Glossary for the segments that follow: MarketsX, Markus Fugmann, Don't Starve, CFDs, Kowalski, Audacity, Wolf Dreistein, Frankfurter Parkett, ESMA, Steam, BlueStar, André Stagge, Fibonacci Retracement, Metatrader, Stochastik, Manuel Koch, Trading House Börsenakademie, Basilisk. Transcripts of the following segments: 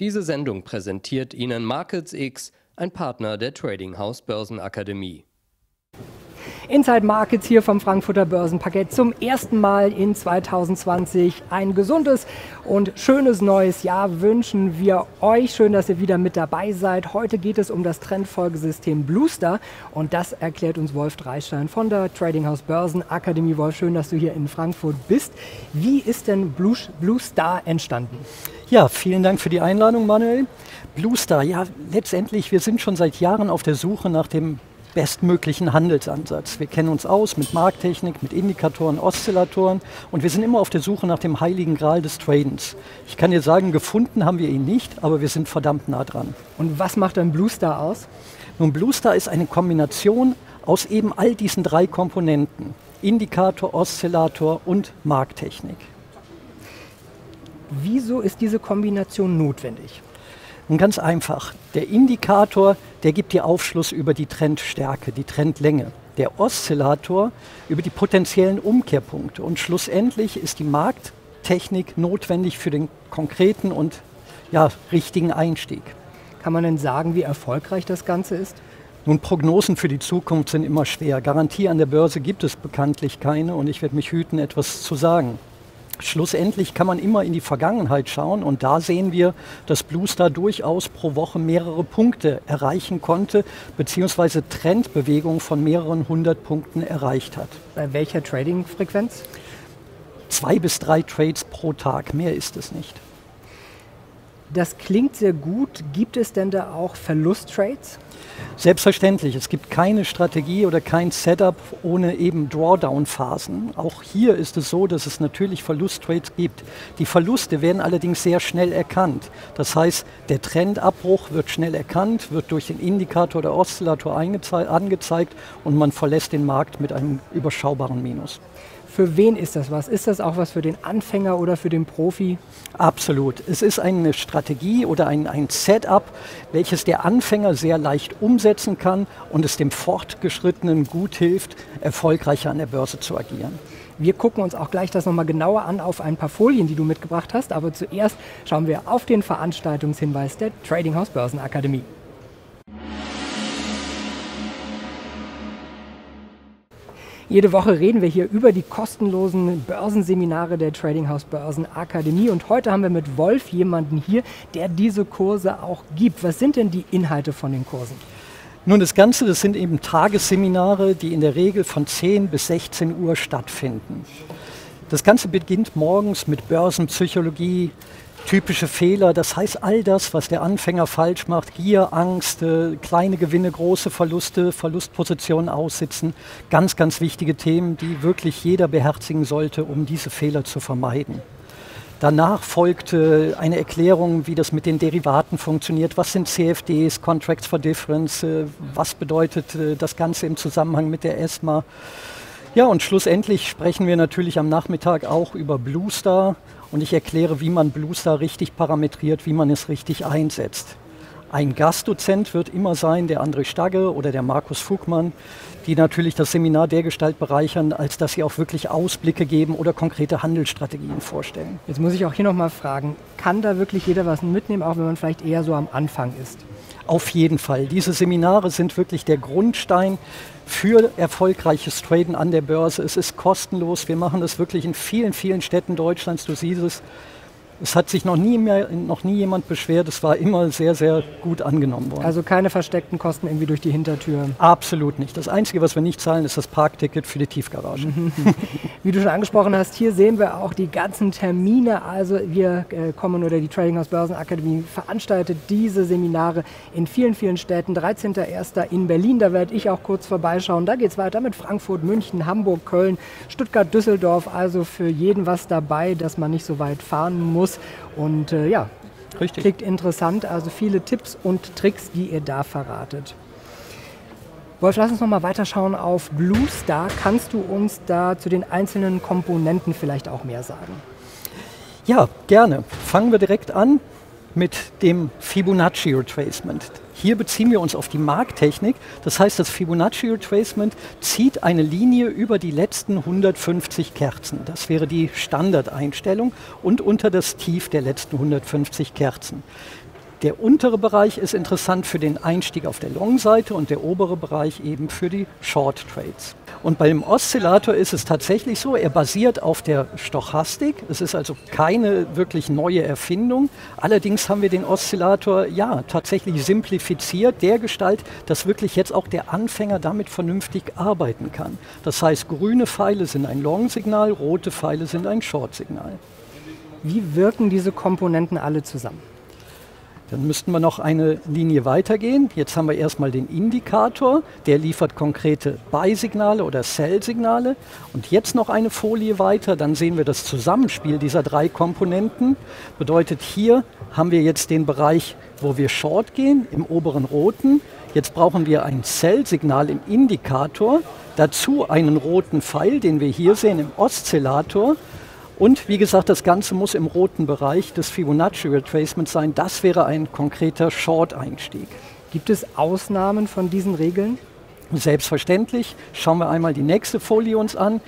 Diese Sendung präsentiert Ihnen MarketsX, ein Partner der Trading House Börsenakademie. Inside Markets hier vom Frankfurter Börsenparkett zum ersten Mal in 2020. Ein gesundes und schönes neues Jahr wünschen wir euch. Schön, dass ihr wieder mit dabei seid. Heute geht es um das Trendfolgesystem BlueStar und das erklärt uns Wolf Dreistein von der Trading House Börsenakademie. Wolf, schön, dass du hier in Frankfurt bist. Wie ist denn BlueStar entstanden? Ja, vielen Dank für die Einladung, Manuel. BlueStar, ja, letztendlich, wir sind schon seit Jahren auf der Suche nach dem bestmöglichen Handelsansatz. Wir kennen uns aus mit Markttechnik, mit Indikatoren, Oszillatoren und wir sind immer auf der Suche nach dem heiligen Gral des Tradens. Ich kann dir sagen, gefunden haben wir ihn nicht, aber wir sind verdammt nah dran. Und was macht dann BlueStar aus? Nun, BlueStar ist eine Kombination aus eben all diesen drei Komponenten: Indikator, Oszillator und Markttechnik. Wieso ist diese Kombination notwendig? Und ganz einfach, der Indikator, der gibt dir Aufschluss über die Trendstärke, die Trendlänge. Der Oszillator über die potenziellen Umkehrpunkte. Und schlussendlich ist die Markttechnik notwendig für den konkreten und ja, richtigen Einstieg. Kann man denn sagen, wie erfolgreich das Ganze ist? Nun, Prognosen für die Zukunft sind immer schwer. Garantie an der Börse gibt es bekanntlich keine und ich werde mich hüten, etwas zu sagen. Schlussendlich kann man immer in die Vergangenheit schauen und da sehen wir, dass BlueStar durchaus pro Woche mehrere Punkte erreichen konnte, beziehungsweise Trendbewegungen von mehreren 100 Punkten erreicht hat. Bei welcher Trading-Frequenz? 2 bis 3 Trades pro Tag, mehr ist es nicht. Das klingt sehr gut. Gibt es denn da auch Verlusttrades? Selbstverständlich. Es gibt keine Strategie oder kein Setup ohne eben Drawdown-Phasen. Auch hier ist es so, dass es natürlich Verlusttrades gibt. Die Verluste werden allerdings sehr schnell erkannt. Das heißt, der Trendabbruch wird schnell erkannt, wird durch den Indikator oder Oszillator angezeigt und man verlässt den Markt mit einem überschaubaren Minus. Für wen ist das was? Ist das auch was für den Anfänger oder für den Profi? Absolut. Es ist eine Strategie oder ein Setup, welches der Anfänger sehr leicht umsetzen kann und es dem Fortgeschrittenen gut hilft, erfolgreicher an der Börse zu agieren. Wir gucken uns auch gleich das nochmal genauer an auf ein paar Folien, die du mitgebracht hast. Aber zuerst schauen wir auf den Veranstaltungshinweis der Trading House Börsenakademie. Jede Woche reden wir hier über die kostenlosen Börsenseminare der Trading House Börsenakademie und heute haben wir mit Wolf jemanden hier, der diese Kurse auch gibt. Was sind denn die Inhalte von den Kursen? Nun, das Ganze, das sind eben Tagesseminare, die in der Regel von 10 bis 16 Uhr stattfinden. Das Ganze beginnt morgens mit Börsenpsychologie, typische Fehler, das heißt all das, was der Anfänger falsch macht, Gier, Angst, kleine Gewinne, große Verluste, Verlustpositionen aussitzen, ganz, ganz wichtige Themen, die wirklich jeder beherzigen sollte, um diese Fehler zu vermeiden. Danach folgte eine Erklärung, wie das mit den Derivaten funktioniert, was sind CFDs, Contracts for Difference, was bedeutet das Ganze im Zusammenhang mit der ESMA. Ja, und schlussendlich sprechen wir natürlich am Nachmittag auch über BlueStar und ich erkläre, wie man BlueStar richtig parametriert, wie man es richtig einsetzt. Ein Gastdozent wird immer sein der André Stagge oder der Markus Fugmann, die natürlich das Seminar dergestalt bereichern, als dass sie auch wirklich Ausblicke geben oder konkrete Handelsstrategien vorstellen. Jetzt muss ich auch hier nochmal fragen, kann da wirklich jeder was mitnehmen, auch wenn man vielleicht eher so am Anfang ist? Auf jeden Fall. Diese Seminare sind wirklich der Grundstein für erfolgreiches Traden an der Börse. Es ist kostenlos. Wir machen das wirklich in vielen, vielen Städten Deutschlands. Du siehst es. Es hat sich noch nie jemand beschwert. Es war immer sehr, sehr gut angenommen worden. Also keine versteckten Kosten irgendwie durch die Hintertür? Absolut nicht. Das Einzige, was wir nicht zahlen, ist das Parkticket für die Tiefgarage. Wie du schon angesprochen hast, hier sehen wir auch die ganzen Termine. Also wir kommen oder die Trading House Börsenakademie veranstaltet diese Seminare in vielen, vielen Städten. 13.01. in Berlin, da werde ich auch kurz vorbeischauen. Da geht es weiter mit Frankfurt, München, Hamburg, Köln, Stuttgart, Düsseldorf. Also für jeden was dabei, dass man nicht so weit fahren muss. Und ja, richtig. Klingt interessant, also viele Tipps und Tricks, die ihr da verratet. Wolf, lass uns noch mal weiterschauen auf BlueStar. Kannst du uns da zu den einzelnen Komponenten vielleicht auch mehr sagen? Ja, gerne. Fangen wir direkt an mit dem Fibonacci Retracement. Hier beziehen wir uns auf die Markttechnik. Das heißt, das Fibonacci Retracement zieht eine Linie über die letzten 150 Kerzen. Das wäre die Standardeinstellung und unter das Tief der letzten 150 Kerzen. Der untere Bereich ist interessant für den Einstieg auf der Long-Seite und der obere Bereich eben für die Short-Trades. Und beim Oszillator ist es tatsächlich so, er basiert auf der Stochastik. Es ist also keine wirklich neue Erfindung. Allerdings haben wir den Oszillator ja tatsächlich simplifiziert, dergestalt, dass wirklich jetzt auch der Anfänger damit vernünftig arbeiten kann. Das heißt, grüne Pfeile sind ein Long-Signal, rote Pfeile sind ein Short-Signal. Wie wirken diese Komponenten alle zusammen? Dann müssten wir noch eine Linie weitergehen. Jetzt haben wir erstmal den Indikator, der liefert konkrete Buy-Signale oder Sell-Signale. Und jetzt noch eine Folie weiter, dann sehen wir das Zusammenspiel dieser drei Komponenten. Bedeutet, hier haben wir jetzt den Bereich, wo wir Short gehen, im oberen roten. Jetzt brauchen wir ein Sell-Signal im Indikator, dazu einen roten Pfeil, den wir hier sehen im Oszillator. Und wie gesagt, das Ganze muss im roten Bereich des Fibonacci Retracement sein. Das wäre ein konkreter Short-Einstieg. Gibt es Ausnahmen von diesen Regeln? Selbstverständlich. Schauen wir einmal die nächste Folie uns an.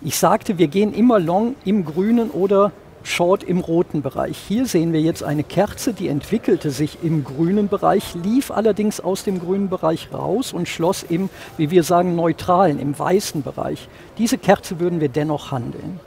Ich sagte, wir gehen immer Long im grünen oder Short im roten Bereich. Hier sehen wir jetzt eine Kerze, die entwickelte sich im grünen Bereich, lief allerdings aus dem grünen Bereich raus und schloss im, wie wir sagen, neutralen, im weißen Bereich. Diese Kerze würden wir dennoch handeln.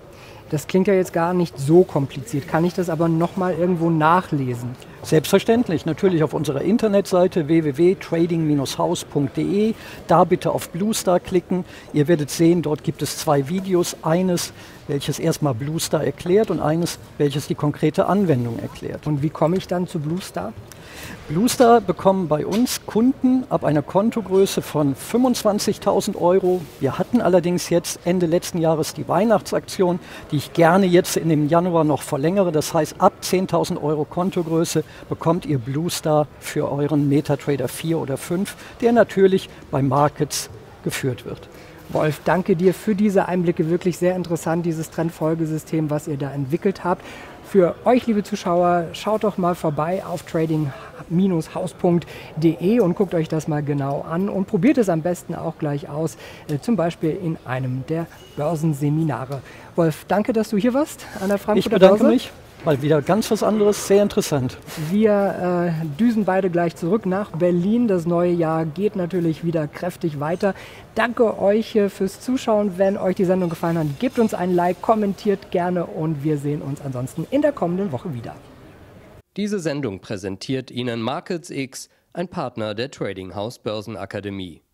Das klingt ja jetzt gar nicht so kompliziert. Kann ich das aber nochmal irgendwo nachlesen? Selbstverständlich, natürlich auf unserer Internetseite www.trading-haus.de. Da bitte auf BlueStar klicken. Ihr werdet sehen, dort gibt es zwei Videos. Eines, welches erstmal BlueStar erklärt und eines, welches die konkrete Anwendung erklärt. Und wie komme ich dann zu BlueStar? BlueStar bekommen bei uns Kunden ab einer Kontogröße von 25.000 Euro. Wir hatten allerdings jetzt Ende letzten Jahres die Weihnachtsaktion, die ich gerne jetzt in dem Januar noch verlängere. Das heißt, ab 10.000 Euro Kontogröße bekommt ihr BlueStar für euren Metatrader 4 oder 5, der natürlich bei Markets geführt wird. Wolf, danke dir für diese Einblicke. Wirklich sehr interessant, dieses Trendfolgesystem, was ihr da entwickelt habt. Für euch, liebe Zuschauer, schaut doch mal vorbei auf trading-haus.de und guckt euch das mal genau an und probiert es am besten auch gleich aus, zum Beispiel in einem der Börsenseminare. Wolf, danke, dass du hier warst an der Frankfurter Börse. Ich bedanke mich. Mal wieder ganz was anderes, sehr interessant. Wir düsen beide gleich zurück nach Berlin. Das neue Jahr geht natürlich wieder kräftig weiter. Danke euch fürs Zuschauen. Wenn euch die Sendung gefallen hat, gebt uns ein Like, kommentiert gerne und wir sehen uns ansonsten in der kommenden Woche wieder. Diese Sendung präsentiert Ihnen MarketsX, ein Partner der Trading House Börsenakademie.